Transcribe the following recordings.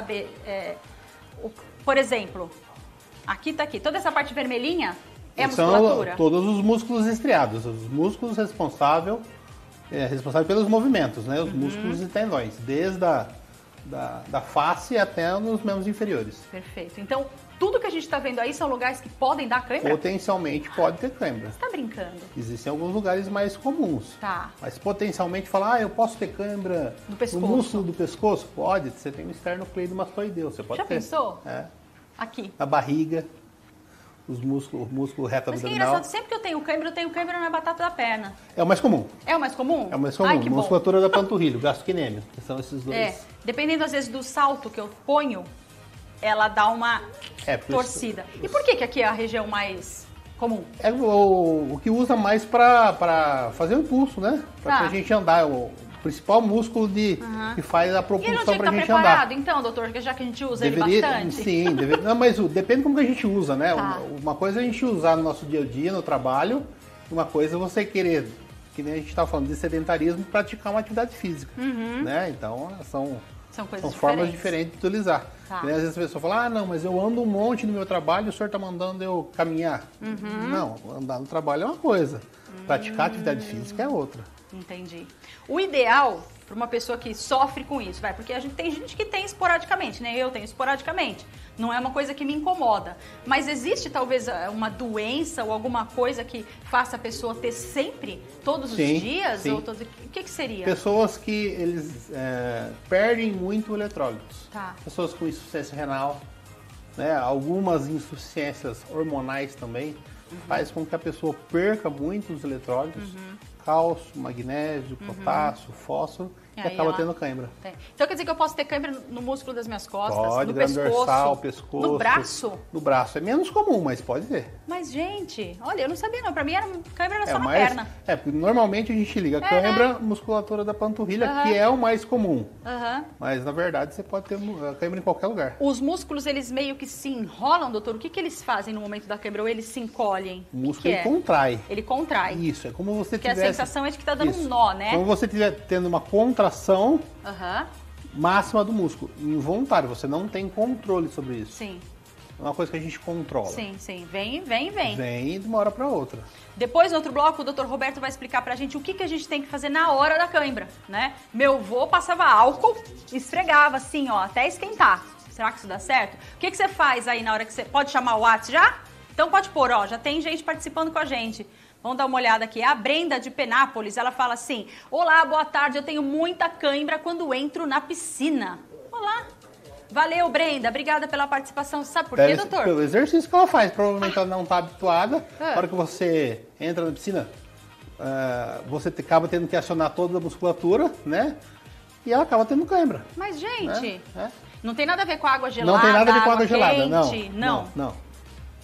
Saber, por exemplo, aqui tá aqui, toda essa parte vermelhinha é a musculatura? São todos os músculos estriados, os músculos responsáveis pelos movimentos, né? Os músculos e tendões, desde a da face até nos membros inferiores. Perfeito. Então, tudo que a gente está vendo aí são lugares que podem dar cãibra? Potencialmente pode ter cãibra. Você está brincando? Existem alguns lugares mais comuns. Tá. Mas potencialmente falar, eu posso ter cãibra no músculo do pescoço? Pode. Você tem um esternocleidomastoideu, você pode ter. Já pensou? É. Aqui. Na barriga, o músculo reto abdominal. Mas que engraçado, sempre que eu tenho cãibra na batata da perna. É o mais comum. É o mais comum? É o mais comum. Ai, que musculatura da panturrilha, o gastrocnêmio, que são esses dois. É. Dependendo, às vezes, do salto que eu ponho, ela dá uma torcida. Isso. E por que aqui é a região mais comum? É o que usa mais para fazer o impulso, né? Para a gente andar. O principal músculo que faz a propulsão para a gente andar. Preparado, então, doutor? Já que a gente usa ele bastante. Sim, não, mas depende como que a gente usa, né? Tá. Uma coisa é a gente usar no nosso dia a dia, no trabalho. Uma coisa é você querer, que nem a gente estava falando de sedentarismo, praticar uma atividade física, né? Então, são formas diferentes de utilizar. Tá. Às vezes a pessoa fala, ah, não, mas eu ando um monte no meu trabalho, o senhor está mandando eu caminhar. Não, andar no trabalho é uma coisa, praticar atividade física é outra. Entendi. O ideal para uma pessoa que sofre com isso, porque a gente tem gente que tem esporadicamente, né? Eu tenho esporadicamente. Não é uma coisa que me incomoda. Mas existe talvez uma doença ou alguma coisa que faça a pessoa ter sempre, todos os dias? Sim. Ou o que seria? Pessoas que perdem muito eletrólitos. Tá. Pessoas com insuficiência renal, né? Algumas insuficiências hormonais também. Faz com que a pessoa perca muito os eletrólitos. Cálcio, magnésio, potássio, fósforo e acaba tendo cãibra. Então quer dizer que eu posso ter cãibra no músculo das minhas costas, no pescoço, dorsal, pescoço, no braço? No braço. É menos comum, mas pode ter. Mas, gente, olha, eu não sabia não. Pra mim, cãibra era só na perna. É, porque normalmente a gente liga cãibra, musculatura da panturrilha, que é o mais comum. Mas, na verdade, você pode ter cãibra em qualquer lugar. Os músculos, eles meio que se enrolam, doutor? O que eles fazem no momento da cãibra? Ou eles se encolhem? O músculo, ele contrai. Ele contrai. Isso, é como você tivesse... A sensação é de que está dando um nó, né? Então você estiver tendo uma contração máxima do músculo, involuntário, você não tem controle sobre isso. Sim. É uma coisa que a gente controla. Sim, sim. Vem. Vem de uma hora para outra. Depois, no outro bloco, o doutor Roberto vai explicar pra gente o que a gente tem que fazer na hora da cãibra, né? Meu avô passava álcool, esfregava assim, ó, até esquentar. Será que isso dá certo? O que você faz aí na hora que você... Pode chamar o WhatsApp já? Então pode pôr, ó, já tem gente participando com a gente. Vamos dar uma olhada aqui. A Brenda de Penápolis, ela fala assim: olá, boa tarde, eu tenho muita cãibra quando entro na piscina. Olá. Valeu, Brenda. Obrigada pela participação. Sabe por quê, doutor? Pelo exercício que ela faz. Provavelmente ela não está habituada. Na hora que você entra na piscina, você acaba tendo que acionar toda a musculatura, né? E ela acaba tendo cãibra. Mas, gente, não tem nada a ver com a água gelada? Não tem nada a ver com a água gelada, não.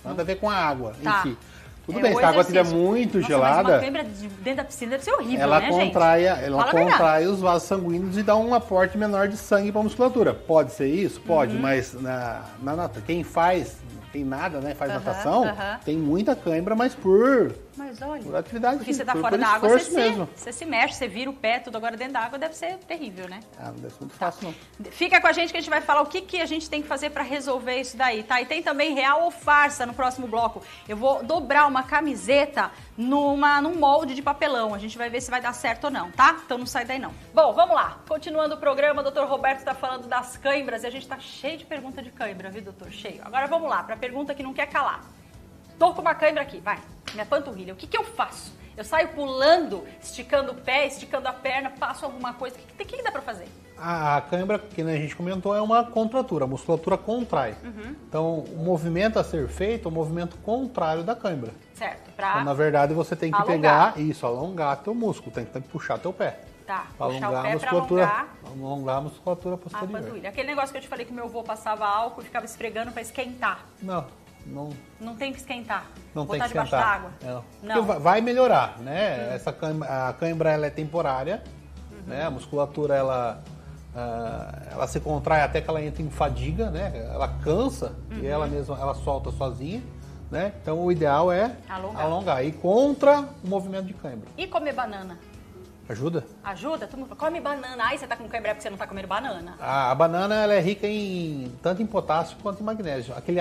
Nada a ver com a água em si. Tudo bem, se a água estiver muito gelada... Mas uma cãibra dentro da piscina deve ser horrível, né, gente? Ela contrai os vasos sanguíneos e dá um aporte menor de sangue para a musculatura. Pode ser isso? Pode, mas quem faz, tem nada, né? Faz natação, tem muita cãibra, mas por atividade. Porque você está fora da água, você se mexe, você vira o pé, tudo agora dentro da água deve ser terrível, né? Ah, não deve ser muito fácil, não. Fica com a gente que a gente vai falar o que a gente tem que fazer para resolver isso daí, tá? E tem também real ou farsa no próximo bloco. Eu vou dobrar uma camiseta num molde de papelão. A gente vai ver se vai dar certo ou não, tá? Então não sai daí, não. Bom, vamos lá. Continuando o programa, o doutor Roberto está falando das cãibras e a gente está cheio de pergunta de cãibra, viu, doutor? Cheio. Agora vamos lá, para pergunta que não quer calar. Tô com uma cãibra aqui, vai. Minha panturrilha, o que eu faço? Eu saio pulando, esticando o pé, esticando a perna, passo alguma coisa? O que dá pra fazer? A cãibra, que a gente comentou, é uma contratura, a musculatura contrai. Então, o movimento a ser feito é o movimento contrário da cãibra. Certo, então, na verdade, você tem que alongar teu músculo, tem que puxar teu pé. Tá, puxar o pé pra alongar a musculatura posterior. Aquele negócio que eu te falei que meu avô passava álcool e ficava esfregando pra esquentar. Não tem que esquentar. Não tem que esquentar. Botar debaixo d'água. Porque vai melhorar, né? A cãibra, ela é temporária, né? A musculatura, ela se contrai até que ela entra em fadiga, né? Ela cansa e ela solta sozinha, né? Então, o ideal é alongar. E contra o movimento de cãibra. E comer banana? Ajuda? Ajuda? Tu não come banana. Ai, você tá com quebra porque você não tá comendo banana. A banana, ela é rica em tanto em potássio quanto em magnésio. Aquele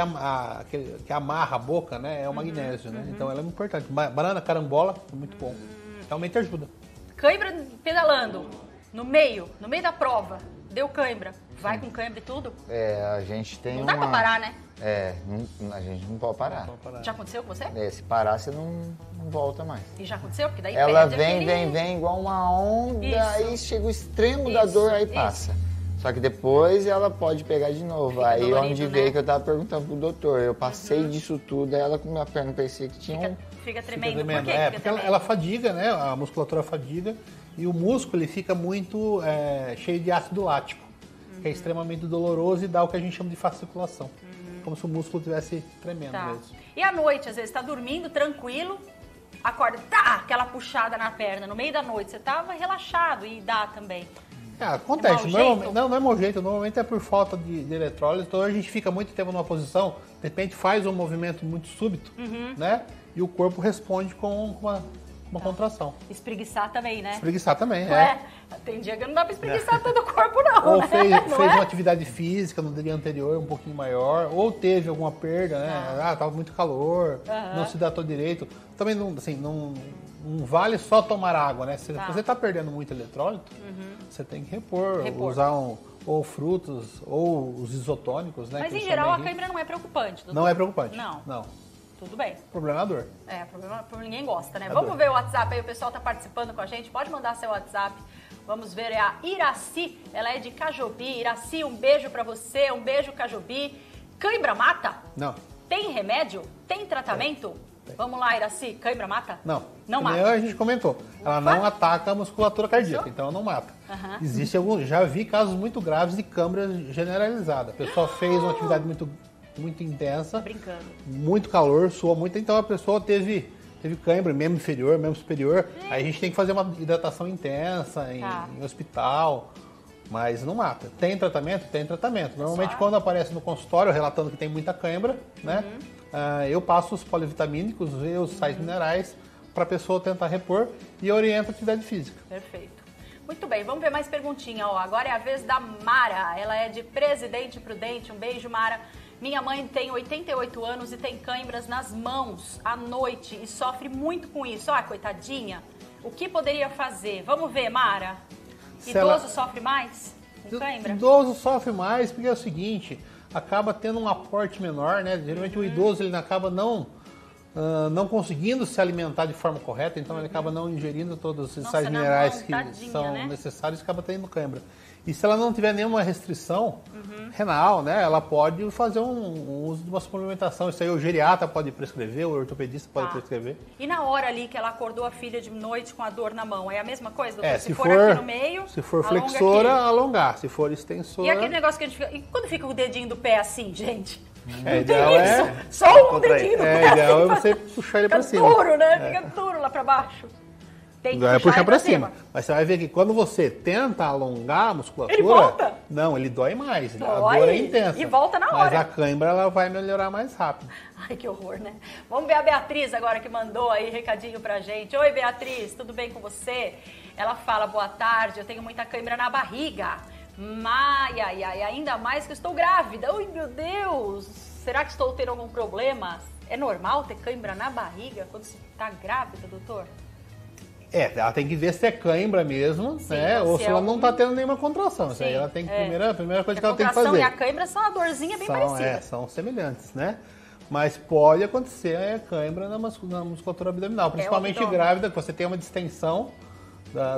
que amarra a boca, né, é o magnésio, né? Então ela é muito importante. Banana, carambola, muito bom. Realmente ajuda. Cãibra pedalando, no meio da prova, deu cãibra. Vai com cãibra e tudo? É, a gente tem Não dá pra parar, né? É, a gente não pode parar. Já aconteceu com você? É, se parar, você não volta mais. E já aconteceu? Porque daí ela vem igual uma onda, isso. Aí chega o extremo da dor, aí passa. Só que depois ela pode pegar de novo. Fica aí dolorido, onde veio, né? Que eu tava perguntando pro doutor. Eu passei disso tudo, aí ela com minha perna parecia que tinha Fica tremendo. Por quê? É, porque ela fadiga, né? A musculatura fadiga e o músculo ele fica muito cheio de ácido lático, que é extremamente doloroso e dá o que a gente chama de fasciculação. Como se o músculo estivesse tremendo mesmo. E à noite, às vezes, tá dormindo tranquilo, acorda, aquela puxada na perna. No meio da noite, você tava relaxado e dá também. Acontece. Não é mau jeito. Normalmente é por falta de eletrólito. Então a gente fica muito tempo numa posição, de repente faz um movimento muito súbito, né? E o corpo responde com uma contração. Espreguiçar também, né? Espreguiçar também, Tem dia que não dá pra espreguiçar todo o corpo, não. Ou fez uma atividade física no dia anterior, um pouquinho maior. Ou teve alguma perda, né? Tava muito calor, não se hidratou direito. Também não vale só tomar água, né? Se você tá perdendo muito eletrólito, você tem que repor. Usar ou frutos, ou os isotônicos, né? Mas em geral a cãibra não é preocupante, doutor? Não é preocupante. Não. Tudo bem. Problema é dor. É, problema ninguém gosta, né? Vamos ver o WhatsApp aí, o pessoal tá participando com a gente. Pode mandar seu WhatsApp. Vamos ver, é a Iraci, ela é de Cajobi. Iraci, um beijo pra você, um beijo, Cajobi. Cãibra mata? Não. Tem remédio? Tem tratamento? Tem. Vamos lá, Iraci, cãibra mata? Não. Não mata. A gente comentou, ela não ataca a musculatura cardíaca, então ela não mata. Existe já vi casos muito graves de cãibra generalizada. A pessoa fez uma atividade muito intensa, muito calor, sua muito, então a pessoa teve cãibra, membro inferior, membro superior, aí a gente tem que fazer uma hidratação intensa em hospital, mas não mata. Tem tratamento? Tem tratamento. Normalmente quando aparece no consultório relatando que tem muita cãibra, né, eu passo os polivitamínicos e os sais minerais para a pessoa tentar repor e oriento a atividade física. Perfeito. Muito bem, vamos ver mais perguntinha. Agora é a vez da Mara, ela é de Presidente Prudente, um beijo, Mara. Minha mãe tem 88 anos e tem cãibras nas mãos à noite e sofre muito com isso. Coitadinha, o que poderia fazer? Vamos ver, Mara. Idoso sofre mais com cãibra? Idoso sofre mais porque é o seguinte, acaba tendo um aporte menor, né? Geralmente o idoso ele acaba não conseguindo se alimentar de forma correta, então ele acaba não ingerindo todos esses sais minerais que são necessários e acaba tendo cãibra. E se ela não tiver nenhuma restrição renal, né, ela pode fazer um uso de uma suplementação. Isso aí o geriatra pode prescrever, o ortopedista pode prescrever. E na hora ali que ela acordou a filha de noite com a dor na mão, é a mesma coisa? Doutor? Se for aqui no meio, se for flexora, alongar. Se for extensora... E aquele negócio que a gente fica... E quando fica o dedinho do pé assim, gente? Ideal só um dedinho do pé. Ideal é você puxar ele pra cima. Fica duro, né? Fica duro lá pra baixo. Tem que puxar pra cima. Mas você vai ver que quando você tenta alongar a musculatura... Ele volta? Não, ele dói mais. A dor é intensa. E volta na hora. Mas a cãibra, ela vai melhorar mais rápido. Ai, que horror, né? Vamos ver a Beatriz agora que mandou aí recadinho pra gente. Oi, Beatriz, tudo bem com você? Ela fala, boa tarde, eu tenho muita cãibra na barriga. Ainda mais que eu estou grávida. Ai, meu Deus! Será que estou tendo algum problema? É normal ter cãibra na barriga quando você está grávida, doutor? Ela tem que ver se é cãibra mesmo, sim, né? Ou se ela não está tendo nenhuma contração. Sim, ela tem que, a primeira coisa que ela tem que fazer. A contração e a cãibra são uma dorzinha bem parecida. São semelhantes, né? Mas pode acontecer cãibra na musculatura abdominal, principalmente grávida, que você tem uma distensão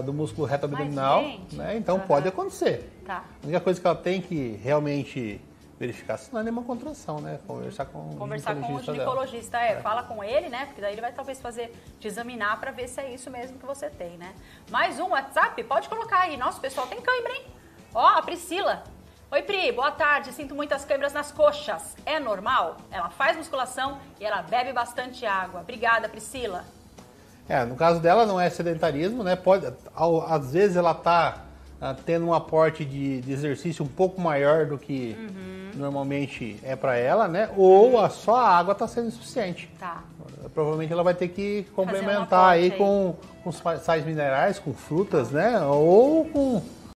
do músculo reto abdominal, né? Então pode acontecer. A única coisa que ela tem que realmente verificar se não é nenhuma contração, né? Conversar com o ginecologista, fala com ele, né? Porque daí ele vai talvez te examinar para ver se é isso mesmo que você tem, né? Mais um WhatsApp? Pode colocar aí. Nossa, o pessoal tem cãibra, hein? A Priscila. Oi, Pri, boa tarde. Sinto muitas cãibras nas coxas. É normal? Ela faz musculação e ela bebe bastante água. Obrigada, Priscila. No caso dela não é sedentarismo, né? Às vezes ela está tendo um aporte de exercício um pouco maior do que normalmente é para ela, né? Ou só a água está sendo insuficiente. provavelmente ela vai ter que complementar aí com sais minerais, com frutas, né? Ou com